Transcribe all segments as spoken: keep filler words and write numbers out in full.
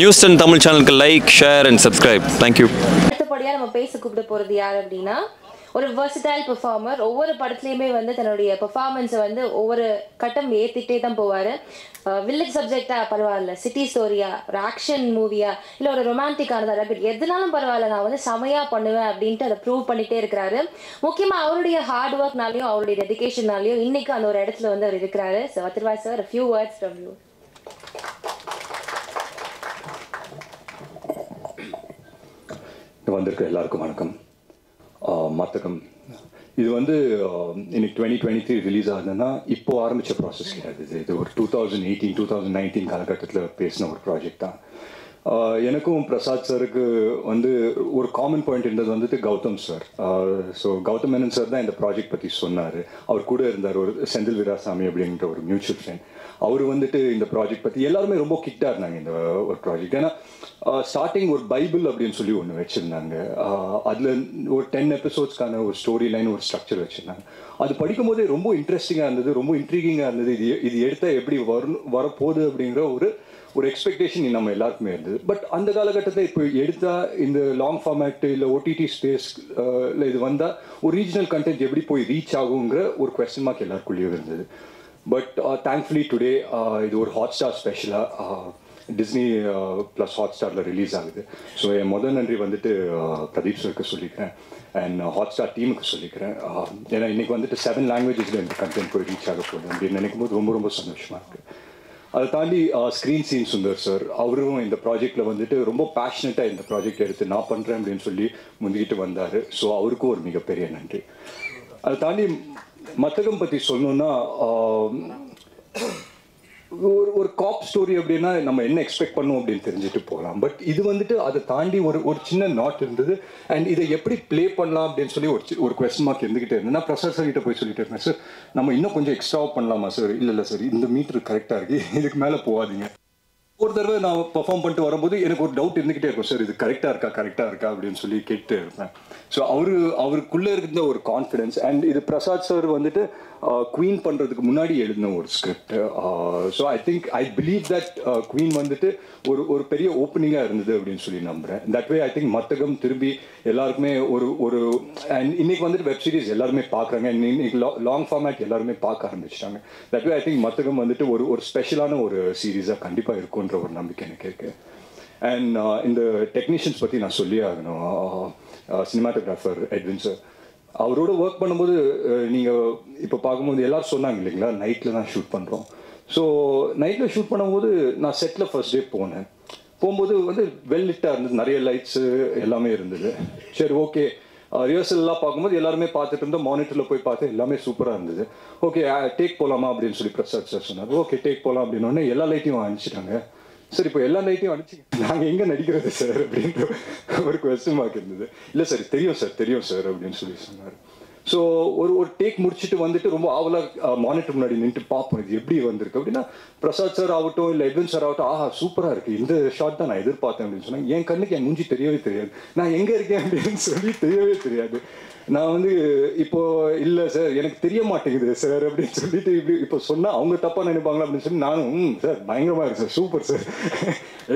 Newston Tamil channel ku like, share and subscribe. Thank you. அடுத்தபடியா நம்ம பேச கூப்பிட போறது யார் அப்படினா ஒரு versatile performer. ஒவ்வொரு படத்துலயுமே வந்து தன்னுடைய performance வந்து ஒவ்வொரு கட்டம் ஏத்திட்டே தான் போவாரு. வில்லேஜ் சப்ஜெக்ட்டா பரவாயில்லை, சிட்டி ஸ்டோரியா, ஒரு ஆக்ஷன் மூவியா இல்ல ஒரு ரொமான்டிக் ஆனதா ரபிட் எதுனாலும் பரவாயில்லை, நான் வந்து சமையா பண்ணுவேன் அப்படிட்டு அத ப்ரூவ் பண்ணிட்டே இருக்காரு. முக்கியமா அவருடைய ஹார்ட் வொர்க்னாலயோ அவருடைய டெடிகேஷனாலயோ இன்னைக்கு அந்த ஒரு இடத்துல வந்து அவர் இருக்காரு. So otherwise sir a few words from you. வந்திருக்க எல்லாருக்கும் வணக்கம். மாத்தகம் இது வந்து இன்னைக்கு டுவெண்ட்டி டுவெண்ட்டி த்ரீ ரிலீஸ் ஆகுதுன்னா இப்போ ஆரம்பித்த ப்ராசஸ் கிடையாது. இது ஒரு two thousand eighteen two thousand nineteen காலகட்டத்தில் பேசின ஒரு ப்ராஜெக்ட் தான். எனக்கும் பிரசாத் சாருக்கு வந்து ஒரு காமன் பாயிண்ட் இருந்தது வந்துட்டு Gautham sir. So Gautham Menon sir தான் இந்த ப்ராஜெக்ட் பற்றி சொன்னார். அவர் கூட இருந்தார் ஒரு செந்தில் வீராசாமி அப்படின்ற ஒரு மியூச்சுவல் ஃப்ரெண்ட். அவர் வந்துட்டு இந்த ப்ராஜெக்ட் பற்றி எல்லாருமே ரொம்ப கிட்டாக இருந்தாங்க இந்த ஒரு ப்ராஜெக்ட். ஏன்னா ஸ்டார்டிங் ஒரு பைபிள் அப்படின்னு சொல்லி ஒன்று வச்சுருந்தாங்க. அதில் ஒரு டென் எபிசோட்ஸ்க்கான ஒரு ஸ்டோரி லைன் ஒரு ஸ்ட்ரக்சர் வச்சுருந்தாங்க. அது படிக்கும்போதே ரொம்ப இன்ட்ரெஸ்டிங்காக இருந்தது, ரொம்ப இன்ட்ரீகிங்காக இருந்தது. இது இது எடுத்தால் எப்படி வரணும் வரப்போகுது அப்படிங்கிற ஒரு ஒரு எக்ஸ்பெக்டேஷன் நம்ம எல்லாருக்குமே இருந்தது. பட் அந்த காலகட்டத்தில் இப்போ எடுத்தால் இந்த லாங் ஃபார்மேட்டு இல்லை ஓடிடி ஸ்பேஸில் இது வந்தால் ஒரு ரீஜனல் கண்டென்ட் எப்படி போய் ரீச் ஆகுங்கிற ஒரு கொஸ்டின் மார்க் எல்லாருக்குள்ளேயும் இருந்தது. பட் தேங்க்ஃபுல்லி டுடே இது ஒரு ஹாட் ஸ்டார் ஸ்பெஷலாக டிஸ்னி ப்ளஸ் ஹாட்ஸ்டாரில் ரிலீஸ் ஆகுது. ஸோ என் முதல் நன்றி வந்துட்டு பிரதீப் சாருக்கு சொல்லிக்கிறேன் அண்ட் ஹாட்ஸ்டார் டீமுக்கு சொல்லிக்கிறேன். ஏன்னா இன்றைக்கி வந்துட்டு செவன் லாங்குவேஜஸில் இந்த கண்டென்ட் போய் ரீச் ஆக போகுது அப்படின்னு நினைக்கும் போது ரொம்ப ரொம்ப சந்தோஷமாக இருக்குது. அதை தாண்டி ஸ்க்ரீன் சீன் சுந்தர் சார் அவரும் இந்த ப்ராஜெக்டில் வந்துட்டு ரொம்ப பேஷனேட்டாக இந்த ப்ராஜெக்ட் எடுத்து நான் பண்ணுறேன் அப்படின்னு சொல்லி முந்திக்கிட்டு வந்தார். ஸோ அவருக்கும் ஒரு மிகப்பெரிய நன்றி. அதை தாண்டி மத்தகம் பற்றி சொல்லணுன்னா ஒரு ஒரு காப் ஸ்டோரி அப்படின்னா நம்ம என்ன எக்ஸ்பெக்ட் பண்ணும் அப்படின்னு தெரிஞ்சுட்டு போகலாம். பட் இது வந்துட்டு அதை தாண்டி ஒரு ஒரு சின்ன நாட் இருந்தது. அண்ட் இதை எப்படி ப்ளே பண்ணலாம் அப்படின்னு சொல்லி ஒரு ஒரு கொஸ்டின் மார்க் இருந்துக்கிட்டே இருந்தேன்னா பிரசாத் சார் கிட்ட போய் சொல்லிட்டு இருந்தேன், சார் நம்ம இன்னும் கொஞ்சம் எக்ஸ்ட்ரா பண்ணலாமா சார்? இல்லை இல்லை சார், இந்த மீட்ரு கரெக்டாக இருக்குது, இதுக்கு மேலே போகாதீங்க. ஒரு தடவை நான் பர்ஃபார்ம் பண்ணிட்டு வரும்போது எனக்கு ஒரு டவுட் இருந்துக்கிட்டே இருக்கும், சார் இது கரெக்டாக இருக்கா கரெக்டாக இருக்கா அப்படின்னு சொல்லி கேட்டு இருப்பேன். ஸோ அவரு அவருக்குள்ளே இருந்த ஒரு கான்ஃபிடென்ஸ். அண்ட் இது பிரசாத் சார் வந்துட்டு குவீன் பண்ணுறதுக்கு முன்னாடி எழுதின ஒரு script. So I think I believe that queen வந்துட்டு ஒரு ஒரு பெரிய ஓப்பனிங்காக இருந்தது அப்படின்னு சொல்லி நம்புகிறேன். That way I think Mathagam திரும்பி எல்லாருக்குமே ஒரு ஒரு அண்ட் இன்னைக்கு வந்துட்டு வெப் சீரிஸ் எல்லாருமே பார்க்குறாங்க. அண்ட் இன்னைக்கு லா லாங் ஃபார்மேட் எல்லாருமே பார்க்க ஆரம்பிச்சிட்டாங்க. That way I think Mathagam வந்துட்டு ஒரு ஒரு ஸ்பெஷலான ஒரு சீரீஸாக கண்டிப்பாக இருக்கும் ஒரு நம்பிக்கை எனக்கு இருக்கு. அண்ட் இந்த டெக்னீஷியன்ஸ் பற்றி நான் சொல்லி ஆகணும். சினிமாட்டோகிராஃபர் எட்வின் சார் அவரோட ஒர்க் பண்ணும்போது நீங்கள் இப்போ பார்க்கும்போது எல்லாரும் சொன்னாங்க இல்லைங்களா, நைட்டில் தான் ஷூட் பண்ணுறோம். ஸோ நைட்டில் ஷூட் பண்ணும்போது நான் செட்டில் ஃபர்ஸ்ட் டே போனேன். போகும்போது வந்து வெல் லிட்டாக இருந்தது, நிறைய லைட்ஸு எல்லாமே இருந்தது. சரி ஓகே, ரிஹர்சல்லாம் பார்க்கும்போது எல்லாருமே பார்த்துட்டு இருந்தோம். மானிட்டரில் போய் பார்த்து எல்லாமே சூப்பராக இருந்தது. ஓகே டேக் போகலாமா அப்படின்னு சொல்லி பிரசாத் சார் சொன்னார். ஓகே டேக் போகலாம் அப்படின்னோடனே எல்லா லைட்டையும் அனுப்பிச்சிட்டாங்க. சார் இப்போ எல்லா நைட்டையும் அடிச்சு நாங்கள் எங்கே நடிக்கிறது சார் அப்படின்ற ஒரு கொஸ்டின் மார்க் இருந்தது. இல்லை சார் தெரியும் சார் தெரியும் சார் அப்படின்னு சொல்லி சொன்னார். ஸோ ஒரு ஒரு டேக் முடிச்சுட்டு வந்துட்டு ரொம்ப ஆவலாக மானிட்டர் முன்னாடி நின்று பார்ப்போம் இது எப்படி வந்திருக்கு அப்படின்னா பிரசாத் சார் ஆகட்டும் இல்லை எட்வின் சார் ஆகட்டும், ஆஹா சூப்பராக இருக்குது, இந்த ஷாட் தான் நான் எதிர்பார்த்தேன் அப்படின்னு சொன்னாங்க. என் கண்ணுக்கு என் மூஞ்சி தெரியவே தெரியாது, நான் எங்கே இருக்கேன் அப்படின்னு சொல்லி தெரியவே தெரியாது. நான் வந்து இப்போ இல்லை சார் எனக்கு தெரிய மாட்டேங்குது சார் அப்படின்னு சொல்லிட்டு இப்படி இப்போ சொன்னால் அவங்க தப்பாக நினைப்பாங்களா அப்படின்னு சொல்லி நானும் சார் பயங்கரமாக இருக்கு sir, super sir,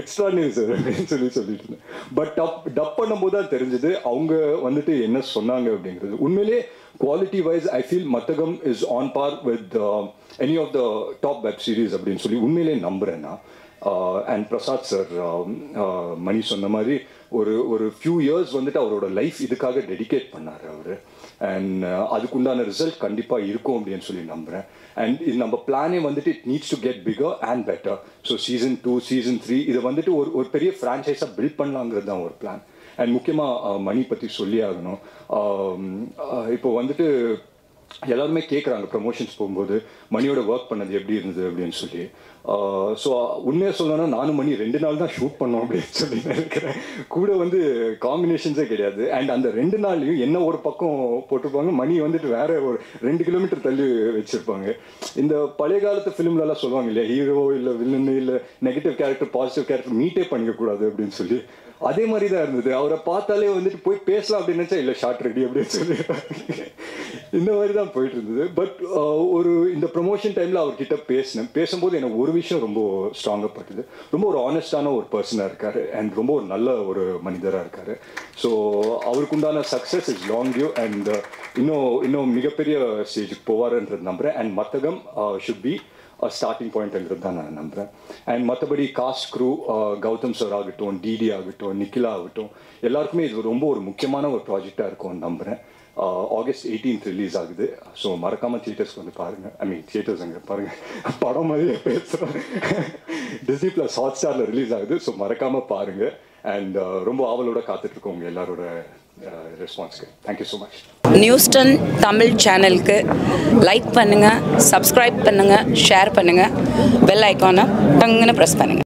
extraordinary sir அப்படின்னு சொல்லி சொல்லிட்டு இருந்தேன். பட் டப் டப் பண்ணும்போது தான் தெரிஞ்சது அவங்க வந்துட்டு என்ன சொன்னாங்க அப்படிங்கிறது. உண்மையிலே quality wise I feel Mathagam is on par with any of the top web series அப்படின்னு சொல்லி உண்மையிலே நம்புகிறேன் நான். அண்ட் பிரசாத் சார் மணி சொன்ன மாதிரி ஒரு ஒரு ஃபியூ இயர்ஸ் வந்துட்டு அவரோட லைஃப் இதுக்காக டெடிகேட் பண்ணார் அவர். அண்ட் அதுக்குண்டான ரிசல்ட் கண்டிப்பாக இருக்கும் அப்படின்னு சொல்லி நம்புகிறேன். அண்ட் இது நம்ம பிளானே வந்துட்டு it needs to get bigger and better. So season two season three இதை வந்துட்டு ஒரு ஒரு பெரிய ஃப்ரான்ச்சைஸாக பில்ட் பண்ணலாங்கிறது தான் ஒரு பிளான். அண்ட் முக்கியமாக மணி பற்றி சொல்லி ஆகணும். இப்போ வந்துட்டு எல்லாருமே கேட்குறாங்க ப்ரமோஷன்ஸ் போகும்போது மணியோட ஒர்க் பண்ணது எப்படி இருந்தது அப்படின்னு சொல்லி. ஸோ உண்மையாக சொல்லணும்னா நானும் மணி ரெண்டு நாள் தான் ஷூட் பண்ணோம் அப்படின்னு சொல்லி நினைக்கிறேன். கூட வந்து காம்பினேஷன்ஸே கிடையாது. அண்ட் அந்த ரெண்டு நாள்லையும் என்ன ஒரு பக்கம் போட்டிருப்பாங்க, மணி வந்துட்டு வேற ஒரு ரெண்டு கிலோமீட்டர் தள்ளி வச்சுருப்பாங்க. இந்த பழைய காலத்து ஃபிலிம்லலாம் சொல்லுவாங்க இல்லையா, ஹீரோ இல்லை வில்லன்னு இல்லை நெகட்டிவ் கேரக்டர் பாசிட்டிவ் கேரக்டர் மீட்டே பண்ணிக்கக்கூடாது அப்படின்னு சொல்லி. அதே மாதிரி தான் இருந்தது. அவரை பார்த்தாலே வந்துட்டு போய் பேசலாம் அப்படின்னு நினச்சா இல்லை ஷார்ட் ரெடி அப்படின்னு சொல்லி இந்த மாதிரி தான் போயிட்டு இருந்தது. பட் ஒரு இந்த ப்ரொமோஷன் டைமில் அவர்கிட்ட பேசினேன். பேசும்போது எனக்கு ஒரு விஷயம் ரொம்ப ஸ்ட்ராங்காக பட்டுது. ரொம்ப ஒரு ஆனஸ்டான ஒரு பர்சனாக இருக்கார் அண்ட் ரொம்ப ஒரு நல்ல ஒரு மனிதராக இருக்கார். ஸோ அவருக்குண்டான success is long due and இன்னும் இன்னும் மிகப்பெரிய ஸ்டேஜுக்கு போவார்ன்றது நம்புகிறேன். And Mathagam should be starting பாயிண்ட்ங்கிறது தான் நான் நம்புகிறேன். அண்ட் மற்றபடி காஸ்ட் க்ரூ கௌதம் சார் ஆகட்டும், டிடி ஆகட்டும், நிக்கிலா ஆகட்டும், எல்லாருக்குமே இது ரொம்ப ஒரு முக்கியமான ஒரு ப்ராஜெக்டாக இருக்கும்னு நம்புகிறேன். ஆகஸ்ட் எயிட்டீன்த் ரிலீஸ் ஆகுது. ஸோ மறக்காமல் தியேட்டர்ஸ்க்கு வந்து பாருங்கள். ஐ மீன் தியேட்டர்ஸ் அங்கே பாருங்கள், படம் மாதிரியே பேசுகிறோம். டிஸ்னி ப்ளஸ் ஹாட் ஸ்டாரில் ரிலீஸ் ஆகுது. ஸோ மறக்காமல் பாருங்கள். அண்ட் ரொம்ப ஆவலோட காத்துட்ருக்கோம் உங்கள் எல்லாரோட ரெஸ்பான்ஸ்க்கு. Thank you so much. நியூஸ்டன் தமிழ் சேனலுக்கு லைக் பண்ணுங்கள், சப்ஸ்கிரைப் பண்ணுங்கள், ஷேர் பண்ணுங்கள், பெல் ஐக்கானை டங்குன்னு ப்ரெஸ் பண்ணுங்கள்.